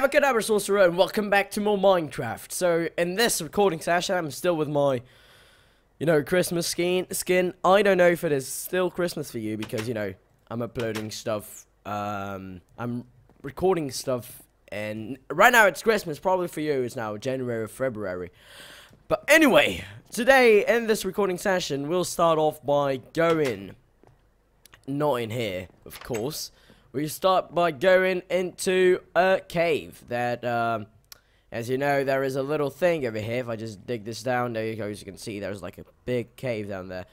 Abacadabra Sorcerer, and welcome back to more Minecraft. So, in this recording session, I'm still with my, Christmas skin. I don't know if it is still Christmas for you, because, I'm uploading stuff, I'm recording stuff, and right now it's Christmas. Probably for you, it's now January or February. But anyway, today, in this recording session, we'll start off by going, not in here, of course. We start by going into a cave that, as you know, there is a little thing over here. If I just dig this down, there you go. As you can see, there's like a big cave down there.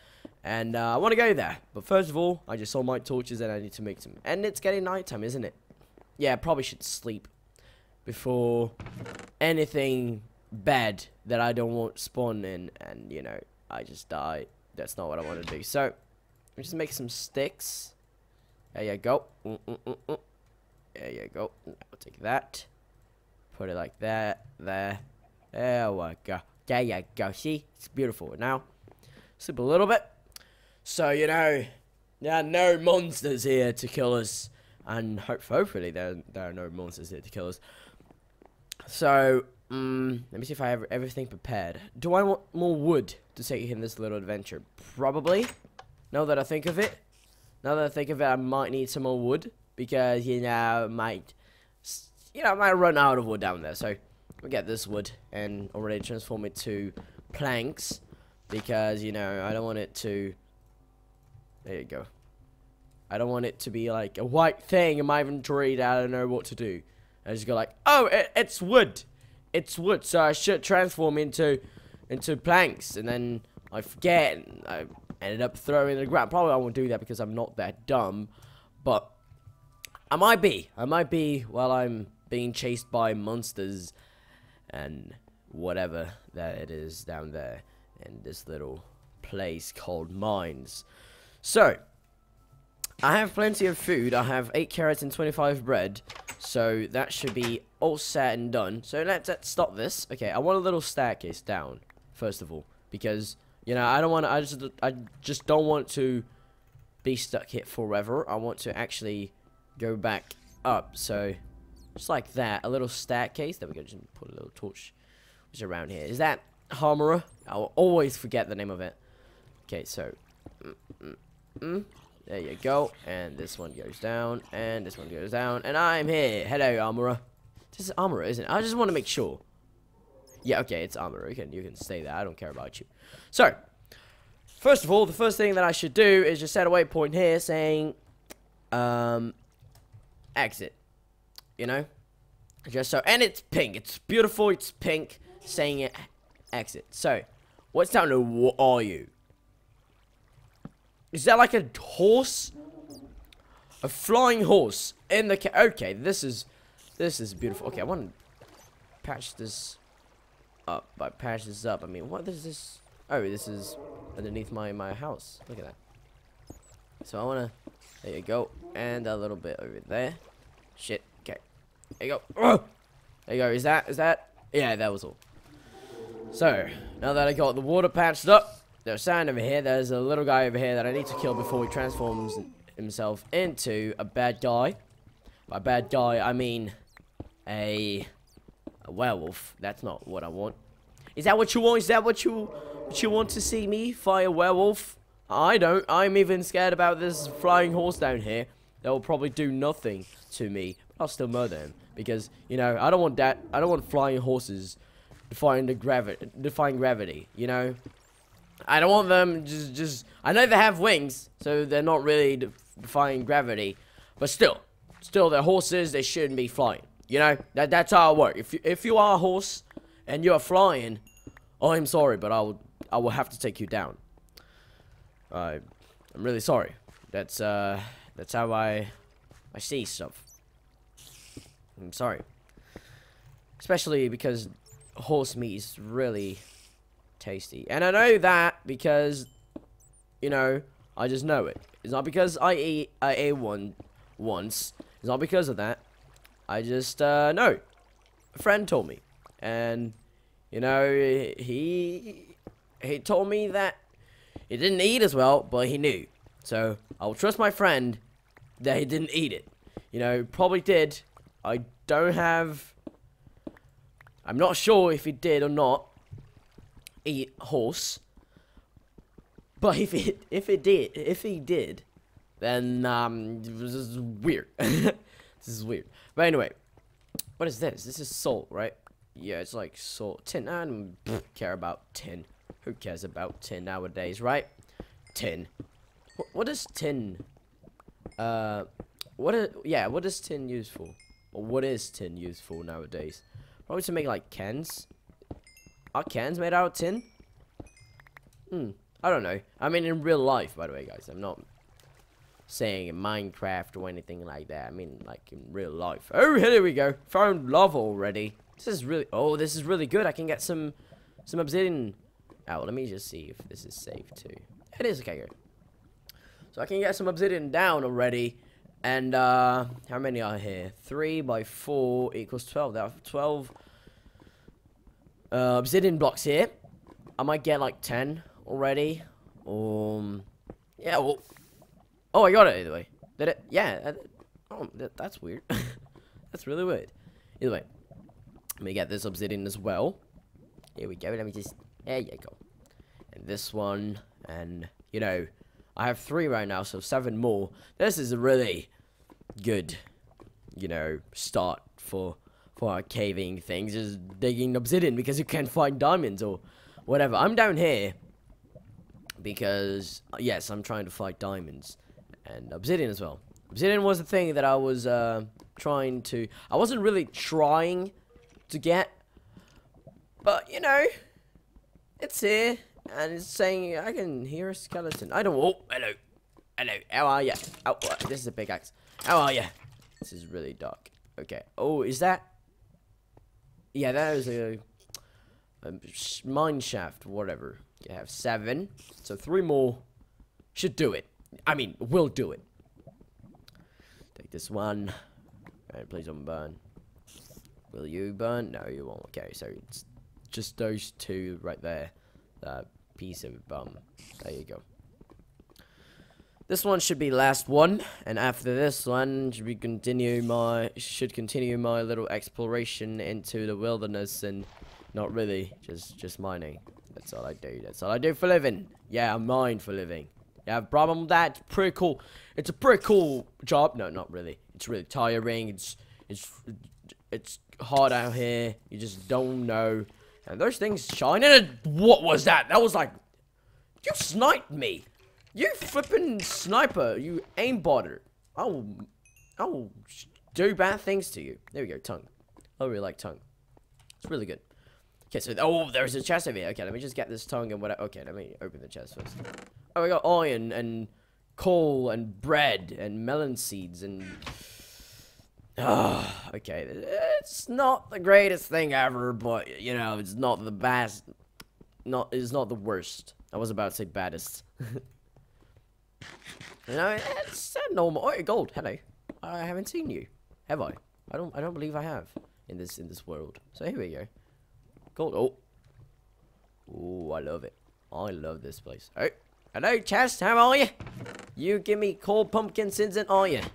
And I want to go there. But first of all, I just saw my torches and I need to make some. And it's getting nighttime, isn't it? Yeah, I probably should sleep before anything bad that I don't want spawn in. And, I just die. That's not what I want to do. So, I just make some sticks. There you go. There you go. Now take that. Put it like that. There. There we go. There you go. See? It's beautiful. Now, slip a little bit. So, there are no monsters here to kill us. And hopefully there are no monsters here to kill us. So, let me see if I have everything prepared. Do I want more wood to take in this little adventure? Probably. Now that I think of it. Now that I think of it, I might need some more wood, because, I might run out of wood down there. So, we'll get this wood and already transform it to planks, because, I don't want it to... There you go. I don't want it to be, like, a white thing in my inventory that I don't know what to do. I just go like, oh, it's wood! It's wood, so I should transform into planks, and then I forget, and I ended up throwing in the ground. Probably I won't do that because I'm not that dumb, but I might be while I'm being chased by monsters and whatever that it is down there in this little place called mines. So I have plenty of food. I have 8 carrots and 25 bread, so that should be all set and done. So let's stop this. Okay, I want a little staircase down first of all, because I don't want to, I just don't want to be stuck here forever. I want to actually go back up. So, just like that, a little staircase. There we go, just put a little torch. What's around here? Is that Armorer? I'll always forget the name of it. Okay, so, there you go. And this one goes down, and this one goes down, and I'm here. Hello, Armorer. This is Armorer, isn't it? I just want to make sure. Yeah, okay, it's Armorer. You can stay there. I don't care about you. So, first of all, the first thing that I should do is just set a waypoint here saying, exit. Just so, and it's pink. It's beautiful. It's pink saying it, exit. So, what's down there? What are you? Is that like a horse? A flying horse in the okay, this is beautiful. Okay, I want to patch this up. I patch this up. I mean, what is this? Oh, this is underneath my house. Look at that. So I wanna. There you go. And a little bit over there. Shit. Okay. There you go. Oh! There you go. Is that? Yeah, that was all. So now that I got the water patched up, there's sand over here. There's a little guy over here that I need to kill before he transforms himself into a bad guy. By bad guy, I mean a werewolf. That's not what I want. Is that what you want? Is that what you want to see me fight a werewolf? I don't. I'm even scared about this flying horse down here. That will probably do nothing to me. I'll still murder him because I don't want that. I don't want flying horses defying gravity. I don't want them just. I know they have wings, so they're not really defying gravity. But still, they're horses. They shouldn't be flying. That's how it works. If you are a horse and you're flying, oh, I'm sorry, but I will have to take you down. I'm really sorry. That's how I see stuff. I'm sorry, especially because horse meat is really tasty, and I know that because I just know it. It's not because I ate one once. It's not because of that. I just know. A friend told me, and he told me that he didn't eat as well, but he knew. So I'll trust my friend that he didn't eat it. Probably did. I don't have I'm not sure if he did or not eat horse, but if he did, then this is weird. This is weird. But anyway, what is this? This is salt, right? Yeah, it's like salt. Tin. I don't care about tin. Who cares about tin nowadays, right? Tin. What is tin? What is tin used for? Or what is tin used for nowadays? Probably to make like cans. Are cans made out of tin? I don't know. I mean, in real life, by the way, guys. I'm not saying in Minecraft or anything like that. I mean, like in real life. Oh, here we go. Found lava already. This is really. Oh, this is really good. I can get some obsidian. Oh, let me just see if this is safe too. It is. Okay, good. So I can get some obsidian down already. And how many are here? 3 by 4 equals 12. There are 12 obsidian blocks here. I might get like 10 already. Yeah. Well. Oh, I got it either way. Did it? Yeah. Oh, that's weird. That's really weird. Either way, let me get this obsidian as well. Here we go. Let me just. There you go. And this one, and you know, I have 3 right now, so 7 more. This is a really good, you know, start for our caving things. Just digging obsidian because you can't find diamonds or whatever. I'm down here because yes, I'm trying to find diamonds and obsidian as well. Obsidian was the thing that I was trying to. I wasn't really trying to get, but you know, it's here. And it's saying, I can hear a skeleton. I don't. Oh, hello. Hello. How are ya? Oh, this is a pickaxe. How are ya? This is really dark. Okay. Oh, is that? Yeah, that is a mine shaft, whatever. You have 7. So 3 more should do it. I mean, will do it. Take this one. And please don't burn. Will you burn? No, you won't. Okay, so it's just those 2 right there. That piece of bum. There you go. This one should be last one, and after this one should continue my little exploration into the wilderness and not really just mining. That's all I do. That's all I do for living. Yeah, I mine for living. You have a problem with that? It's pretty cool. It's a pretty cool job. No, not really. It's really tiring. It's hard out here. You just don't know. And those things shine. And what was that? That was like, you sniped me. You flippin' sniper. You aimbotter. I will do bad things to you. There we go. Tongue. I really like tongue. It's really good. Okay, so oh, there's a chest over here. Okay, let me just get this tongue and whatever. Okay, let me open the chest first. Oh, we got iron and coal and bread and melon seeds and. Okay, it's not the greatest thing ever, but you know, it's not the best. It's not the worst. I was about to say baddest. You know, it's normal. Oh, gold. Hello. I haven't seen you, have I? I don't believe I have in this world. So here we go. Gold. Oh, I love it. I love this place. Oh, hello, chest. How are you? You give me coal, pumpkin, sins, and iron.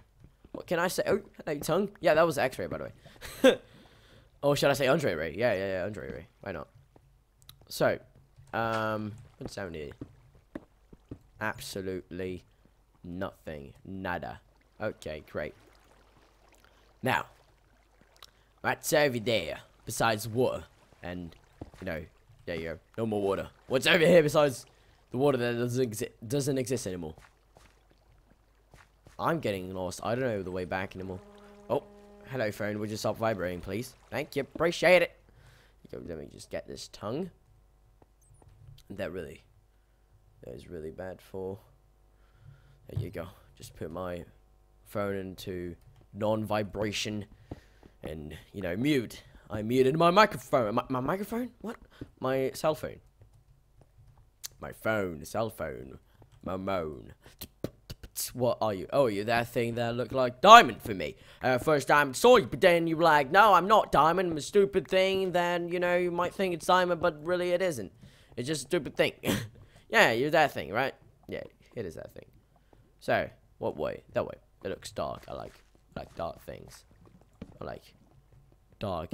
What can I say? Oh, hello, tongue. Yeah, that was X-ray, by the way. Oh, should I say Andre Ray? Yeah, Andre Ray. Why not? So, what's down here? Absolutely nothing. Nada. Okay, great. Now, what's over there besides water? And, you know, there you go. No more water. What's over here besides the water that doesn't exist anymore? I'm getting lost. I don't know the way back anymore. Oh, hello, phone. Would you stop vibrating, please? Thank you. Appreciate it. Let me just get this tongue. That is really bad for. There you go. Just put my phone into non-vibration and, you know, mute. I muted my microphone. My microphone? What? My cell phone. My phone. Cell phone. My moan. What are you? Oh, you're that thing that looked like diamond for me. First time I saw you, but then you were like, no, I'm not diamond. I'm a stupid thing. Then, you know, you might think it's diamond, but really it isn't. It's just a stupid thing. Yeah, you're that thing, right? Yeah, it is that thing. So, what way? That way. It looks dark. I like dark things. I like dark